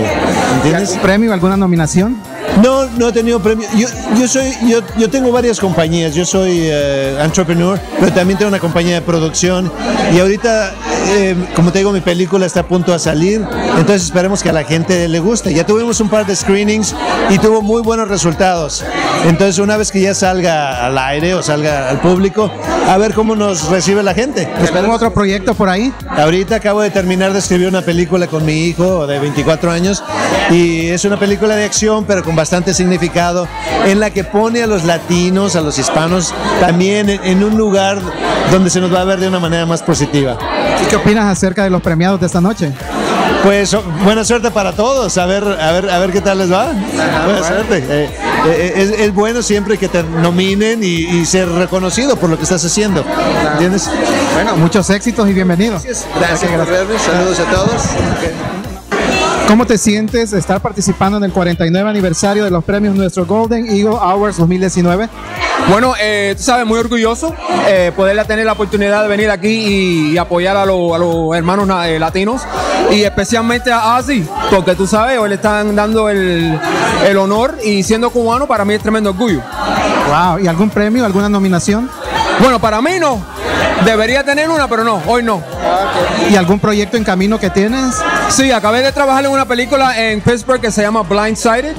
¿entiendes? ¿Algún premio, alguna nominación? No, no he tenido premio. Yo, yo, soy, yo, yo tengo varias compañías. Yo soy eh, entrepreneur, pero también tengo una compañía de producción. Y ahorita, eh, como te digo, mi película está a punto de salir. Entonces esperemos que a la gente le guste. Ya tuvimos un par de screenings y tuvo muy buenos resultados. Entonces una vez que ya salga al aire o salga al público, a ver cómo nos recibe la gente. ¿Tenemos otro proyecto por ahí? Ahorita acabo de terminar de escribir una película con mi hijo de veinticuatro años. Y es una película de acción, pero con bastante significado, en la que pone a los latinos, a los hispanos también en, en un lugar donde se nos va a ver de una manera más positiva. ¿Y qué opinas acerca de los premiados de esta noche? Pues buena suerte para todos, a ver, a ver, a ver qué tal les va. Ajá, buena suerte. Eh, eh, es, es bueno siempre que te nominen y, y ser reconocido por lo que estás haciendo. ¿Entiendes? Bueno, muchos éxitos y bienvenidos. Gracias, gracias, gracias. Por vernos. Saludos a todos. Okay. ¿Cómo te sientes estar participando en el cuarenta y nueve aniversario de los premios nuestro Golden Eagle Awards dos mil diecinueve? Bueno, eh, tú sabes, muy orgulloso eh, poder tener la oportunidad de venir aquí y, y apoyar a, lo, a los hermanos eh, latinos, y especialmente a Ozzie, porque tú sabes, hoy le están dando el, el honor, y siendo cubano para mí es tremendo orgullo. Wow, ¿y algún premio, alguna nominación? Bueno, para mí no. Debería tener una, pero no, hoy no. ¿Y algún proyecto en camino que tienes? Sí, acabé de trabajar en una película en Pittsburgh que se llama Blindsided.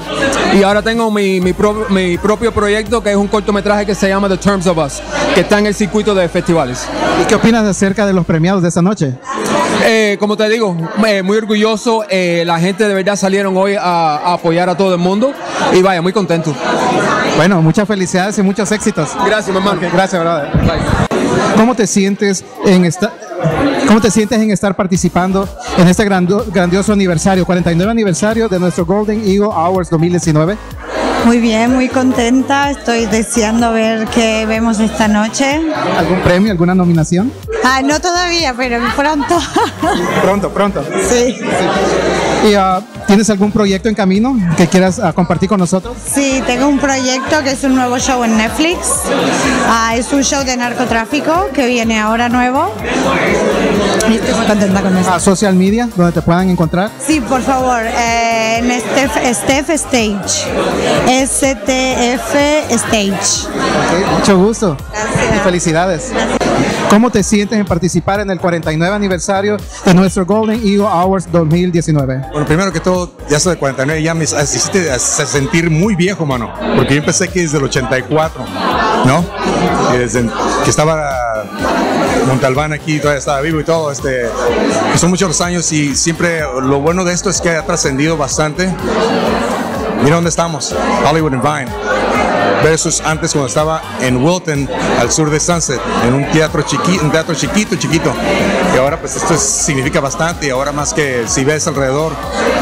Y ahora tengo mi, mi, pro, mi propio proyecto, que es un cortometraje que se llama The Terms of Us, que está en el circuito de festivales. ¿Y qué opinas acerca de los premiados de esa noche? Eh, como te digo, eh, muy orgulloso. Eh, la gente de verdad salieron hoy a, a apoyar a todo el mundo. Y vaya, muy contento. Bueno, muchas felicidades y muchos éxitos. Gracias, hermano. Okay, gracias, brother. Bye. ¿Cómo te sientes en esta, cómo te sientes en estar participando en este grando, grandioso aniversario, cuarenta y nueve aniversario de nuestro Golden Eagle Awards dos mil diecinueve? Muy bien, muy contenta. Estoy deseando ver qué vemos esta noche. ¿Algún premio, alguna nominación? Ah, no todavía, pero pronto. Pronto, pronto. Sí. Sí. ¿Y uh, tienes algún proyecto en camino que quieras uh, compartir con nosotros? Sí, tengo un proyecto que es un nuevo show en Netflix. Uh, es un show de narcotráfico que viene ahora nuevo. Y estoy muy contenta con eso. ¿A social media, donde te puedan encontrar? Sí, por favor. Eh, en Steph, Steph Stage. S T F Stage. Okay, mucho gusto. Gracias. Y felicidades. Gracias. ¿Cómo te sientes en participar en el cuarenta y nueve aniversario de nuestro Golden Eagle Awards dos mil diecinueve? Bueno, primero que todo, ya soy de cuarenta y nueve, ya me hiciste sentir muy viejo, mano, porque yo empecé aquí desde el ochenta y cuatro, ¿no? Desde que estaba Montalbán aquí, todavía estaba vivo y todo, este, son muchos los años y siempre lo bueno de esto es que ha trascendido bastante. Mira dónde estamos, Hollywood and Vine, versus antes cuando estaba en Wilton, al sur de Sunset, en un teatro chiquito, un teatro chiquito, chiquito. Y ahora pues esto es, significa bastante, y ahora más que si ves alrededor,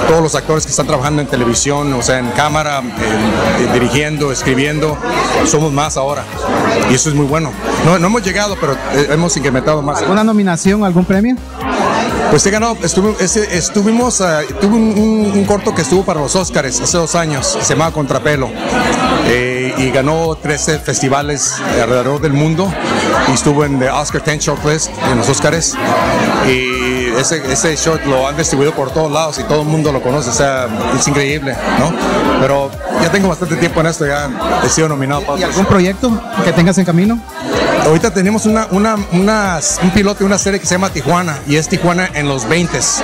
todos los actores que están trabajando en televisión, o sea, en cámara, en, en, dirigiendo, escribiendo, somos más ahora. Y eso es muy bueno. No, no hemos llegado, pero hemos incrementado más. ¿Alguna nominación, algún premio? Pues he ganado, estuve, estuvimos, uh, tuve un, un, un corto que estuvo para los Óscares hace dos años, se llamaba Contrapelo, eh, y ganó trece festivales alrededor del mundo, y estuvo en The Oscar diez Shortlist, en los Óscares, y ese, ese short lo han distribuido por todos lados y todo el mundo lo conoce, o sea, es increíble, ¿no? Pero ya tengo bastante tiempo en esto, ya he sido nominado para... ¿Y algún proyecto que tengas en camino? Ahorita tenemos una, una, una, un piloto de una serie que se llama Tijuana, y es Tijuana en los veintes.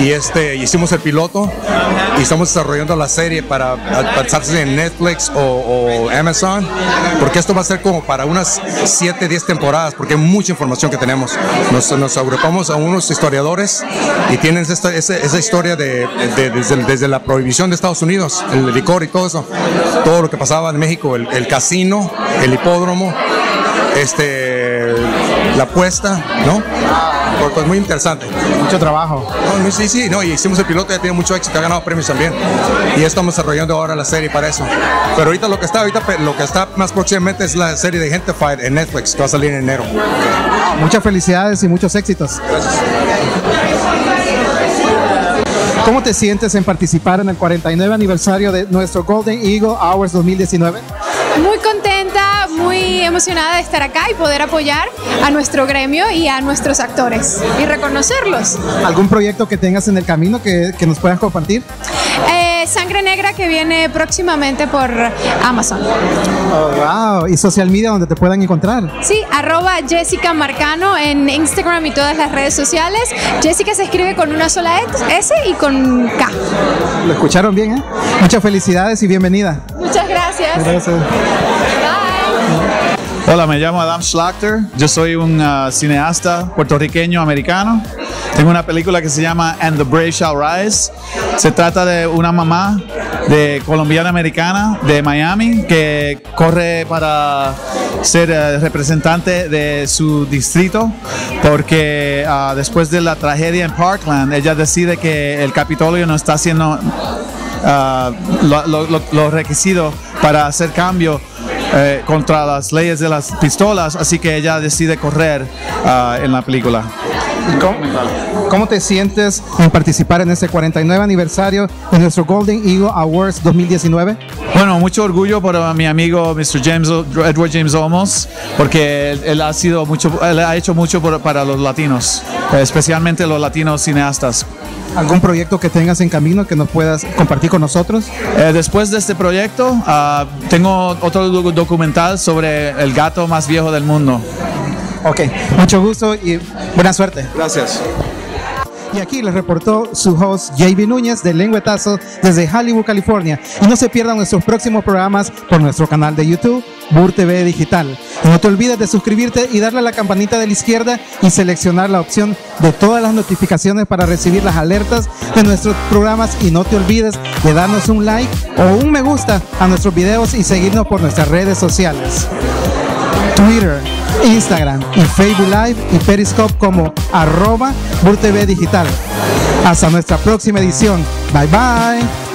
Y este, hicimos el piloto y estamos desarrollando la serie para pasarse en Netflix o, o Amazon, porque esto va a ser como para unas siete, diez temporadas, porque hay mucha información que tenemos. Nos, nos agrupamos a unos historiadores y tienen esta, esa, esa historia de, de, desde, desde la prohibición de Estados Unidos, el licor y todo eso, todo lo que pasaba en México, el, el casino, el hipódromo, este, la apuesta, ¿no? Porque es muy interesante. Mucho trabajo. No, sí, sí, no, y hicimos el piloto, ya tiene mucho éxito, ha ganado premios también. Y estamos desarrollando ahora la serie para eso. Pero ahorita lo que está, ahorita lo que está más próximamente es la serie de Gentified en Netflix, que va a salir en enero. Muchas felicidades y muchos éxitos. Gracias. ¿Cómo te sientes en participar en el cuarenta y nueve aniversario de nuestro Golden Eagle Awards dos mil diecinueve? Muy contenta, muy emocionada de estar acá y poder apoyar a nuestro gremio y a nuestros actores y reconocerlos. ¿Algún proyecto que tengas en el camino que, que nos puedas compartir? Eh, Sangre Negra, que viene próximamente por Amazon. Oh, wow. ¿Y social media donde te puedan encontrar? Sí, arroba Jessica Marcano en Instagram y todas las redes sociales. Jessica se escribe con una sola S y con K. Lo escucharon bien, ¿eh? Muchas felicidades y bienvenida. Muchas gracias. Gracias. Bye. Hola, me llamo Adam Schlachter. Yo soy un uh, cineasta puertorriqueño-americano. Tengo una película que se llama And the Brave Shall Rise. Se trata de una mamá de colombiana-americana de Miami que corre para ser uh, representante de su distrito porque uh, después de la tragedia en Parkland, ella decide que el Capitolio no está haciendo uh, los lo, lo, lo requisitos para hacer cambio eh, contra las leyes de las pistolas, así que ella decide correr uh, en la película. ¿Cómo, ¿Cómo te sientes en participar en este cuarenta y nueve aniversario de nuestro Golden Eagle Awards dos mil diecinueve? Bueno, mucho orgullo para mi amigo mister James, Edward James Olmos, porque él, él, ha, sido mucho, él ha hecho mucho por, para los latinos, especialmente los latinos cineastas. ¿Algún proyecto que tengas en camino que nos puedas compartir con nosotros? Eh, después de este proyecto, uh, tengo otro documental sobre el gato más viejo del mundo. Ok, mucho gusto y buena suerte. Gracias. Y aquí les reportó su host J V Núñez de Lenguetazo desde Hollywood, California. Y no se pierdan nuestros próximos programas por nuestro canal de YouTube, VURTV Digital. Y no te olvides de suscribirte y darle a la campanita de la izquierda y seleccionar la opción de todas las notificaciones para recibir las alertas de nuestros programas. Y no te olvides de darnos un like o un me gusta a nuestros videos y seguirnos por nuestras redes sociales. Twitter, Instagram y Facebook Live y Periscope como arroba VURTV Digital. Hasta nuestra próxima edición. Bye bye.